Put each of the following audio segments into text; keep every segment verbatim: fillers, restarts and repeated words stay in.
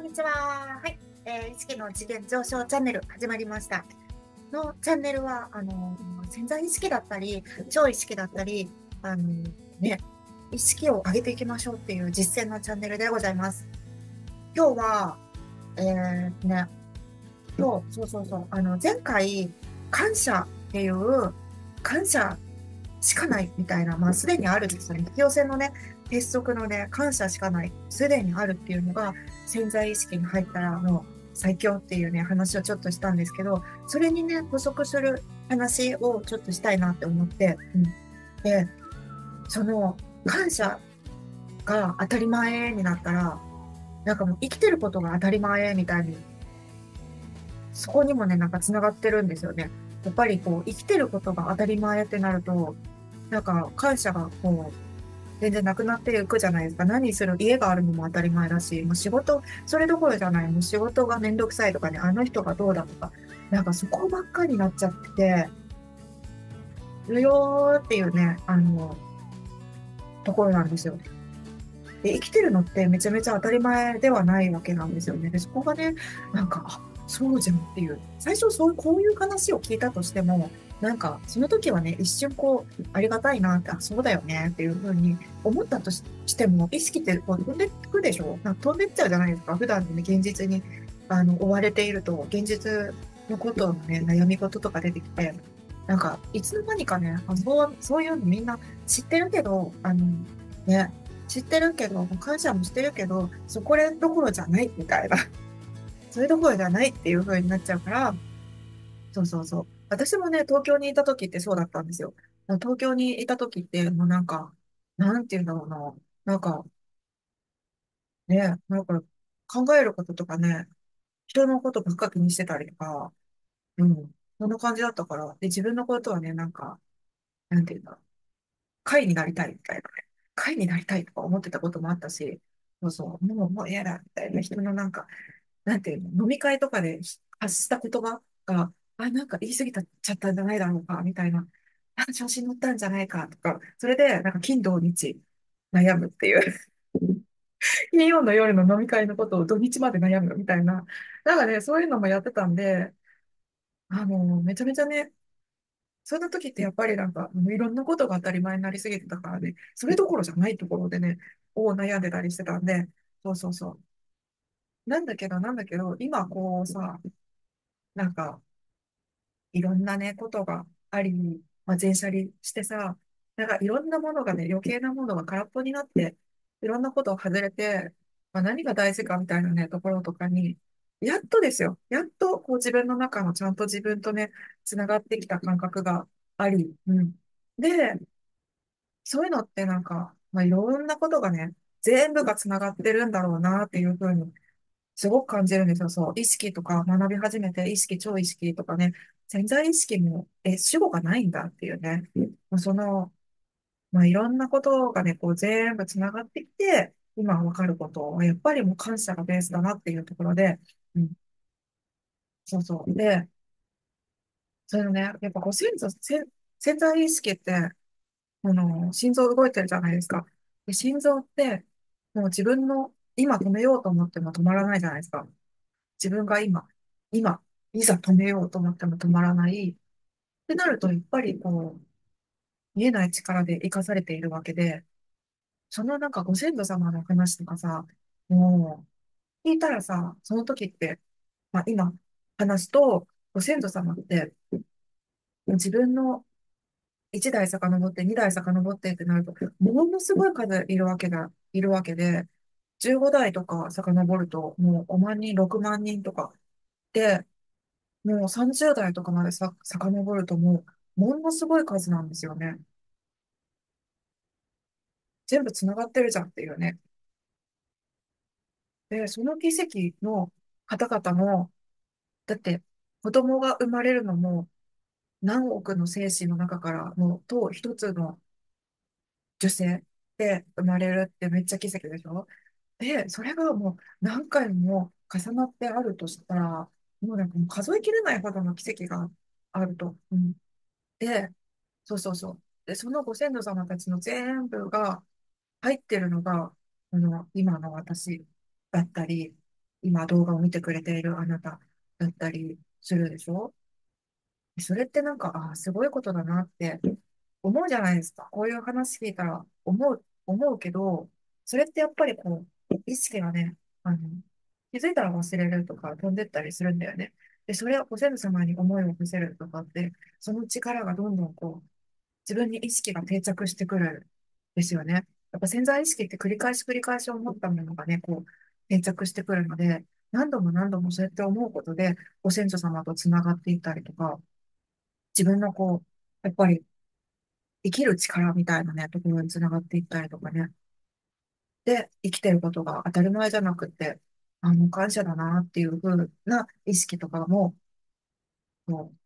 んにちは。はい、えー、意識の次元上昇チャンネル始まりました。のチャンネルはあの潜在意識だったり超意識だったりあのね意識を上げていきましょうっていう実践のチャンネルでございます。今日はえー、ね今日そうそうそうあの前回感謝っていう感謝しかないみたいな、まあ、すでにあるんですよね。引き寄せのね、鉄則のね、感謝しかない、すでにあるっていうのが、潜在意識に入ったら、もう最強っていうね、話をちょっとしたんですけど、それにね、補足する話をちょっとしたいなって思って、うん、で、その、感謝が当たり前になったら、なんかもう生きてることが当たり前みたいに、そこにもね、なんか繋がってるんですよね。やっぱりこう、生きてることが当たり前ってなると、なんか感謝がこう全然なくなっていくじゃないですか。何する家があるのも当たり前だし、もう仕事それどころじゃない、もう仕事がめんどくさいとかね、あの人がどうだとか、なんかそこばっかりになっちゃっててるよーっていうね、あのところなんですよ。で、生きてるのってめちゃめちゃ当たり前ではないわけなんですよね。で、そこがね、なんかあ、そうじゃんっていう、最初そうこういう話を聞いたとしても、なんかその時はね、一瞬こうありがたいなって、あ、そうだよねっていう風に思ったと し, しても意識ってこう飛んでいくでしょ。なんか飛んでっちゃうじゃないですか。普段のね、現実にあの追われていると、現実のことのね、悩み事とか出てきて、なんかいつの間にかね、あ、そうそういうのみんな知ってるけど、あのね、知ってるけど感謝もしてるけど、そこれどころじゃないみたいなそういうどころじゃないっていう風になっちゃうから、そうそうそう。私もね、東京にいた時ってそうだったんですよ。東京にいた時って、もうなんか、なんていうんだろうな。なんか、ね、なんか考えることとかね、人のことばっか気にしてたりとか、うん、そんな感じだったから、で、自分のことはね、なんか、なんていうんだろう。貝になりたいみたいなね。貝になりたいとか思ってたこともあったし、そうそう、もう、もう嫌だみたいな人のなんか、なんていうの、飲み会とかで発した言葉が、あ、なんか言い過ぎたっちゃったんじゃないだろうか、みたいな。あ、調子に乗ったんじゃないか、とか。それで、なんか、金土日、悩むっていう。金曜の夜の飲み会のことを土日まで悩むみたいな。なんかね、そういうのもやってたんで、あの、めちゃめちゃね、そんな時ってやっぱりなんか、いろんなことが当たり前になりすぎてたからね、それどころじゃないところでね、を悩んでたりしてたんで、そうそうそう。なんだけど、なんだけど、今こうさ、なんか、いろんなね、ことがあり、まあ、全捨離してさ、なんかいろんなものがね、余計なものが空っぽになって、いろんなことを外れて、まあ、何が大事かみたいなね、ところとかに、やっとですよ。やっと、こう自分の中のちゃんと自分とね、つながってきた感覚があり、うん。で、そういうのってなんか、まあ、いろんなことがね、全部がつながってるんだろうなっていうふうに、すごく感じるんですよ。そう。意識とか学び始めて、意識、超意識とかね、潜在意識も、え、主語がないんだっていうね。まあ、その、まあ、いろんなことがね、こう全部つながってきて、今わかることは、やっぱりもう感謝がベースだなっていうところで、うん、そうそう。で、それのね、やっぱこう先祖、せん潜在意識って、この、心臓動いてるじゃないですか。で、心臓って、もう自分の、今止めようと思っても止まらないじゃないですか。自分が今、今、いざ止めようと思っても止まらない。ってなると、やっぱりこう、見えない力で生かされているわけで、そのなんかご先祖様の話とかさ、もう、聞いたらさ、その時って、まあ今、話すと、ご先祖様って、自分のいちだい遡って、にだい遡ってってなると、ものすごい数いるわけだ、いるわけで、じゅうごだいとか遡ると、もうごまん人、ろくまん人とか。で、もうさんじゅうだいとかまでさ、遡るともう、ものすごい数なんですよね。全部つながってるじゃんっていうね。で、その奇跡の方々も、だって、子供が生まれるのも、何億の精子の中からもう、と一つの受精で生まれるってめっちゃ奇跡でしょ。で、それがもう何回も重なってあるとしたら、もうなんかもう数えきれないほどの奇跡があると。うん、で、そうそうそう。で、そのご先祖様たちの全部が入ってるのが、あの、今の私だったり、今動画を見てくれているあなただったりするでしょ。それってなんか、あー、すごいことだなって思うじゃないですか。こういう話聞いたら思う、思うけど、それってやっぱりこう、意識がね、あの、気づいたら忘れるとか飛んでったりするんだよね。で、それをご先祖様に思いを伏せるとかって、その力がどんどんこう、自分に意識が定着してくるんですよね。やっぱ潜在意識って繰り返し繰り返し思ったものがね、こう、定着してくるので、何度も何度もそうやって思うことで、ご先祖様とつながっていったりとか、自分のこう、やっぱり生きる力みたいなね、ところにつながっていったりとかね。で、生きてることが当たり前じゃなくて、あの、感謝だなっていう風な意識とかも、こう、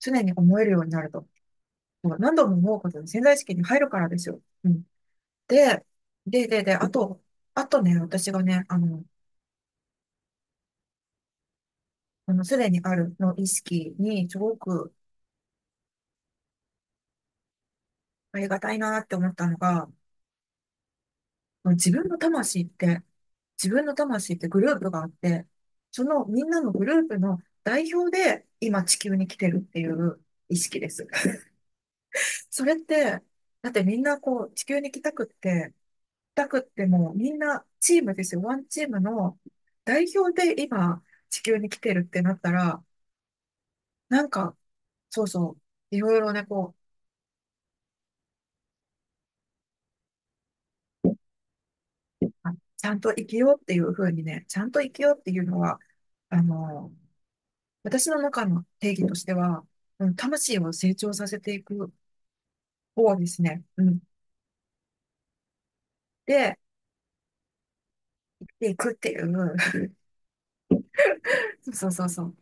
常に思えるようになると。こう何度も思うことに潜在意識に入るからですよ。うん。で、で、で、で、あと、あとね、私がね、あの、あの、すでにあるの意識にすごくありがたいなって思ったのが、自分の魂って、自分の魂ってグループがあって、そのみんなのグループの代表で今地球に来てるっていう意識です。それって、だってみんなこう地球に来たくって、来たくってもうみんなチームですよ。ワンチームの代表で今地球に来てるってなったら、なんか、そうそう、いろいろね、こう、あちゃんと生きようっていうふうにね、ちゃんと生きようっていうのは、あの、私の中の定義としては、うん魂を成長させていく方ですね。うん。で、生きていくっていう、そうそうそうそう。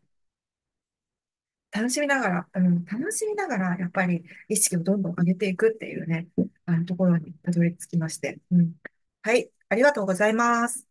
楽しみながら、うん、楽しみながら、やっぱり意識をどんどん上げていくっていうね、あのところにたどり着きまして。うん。はい、ありがとうございます。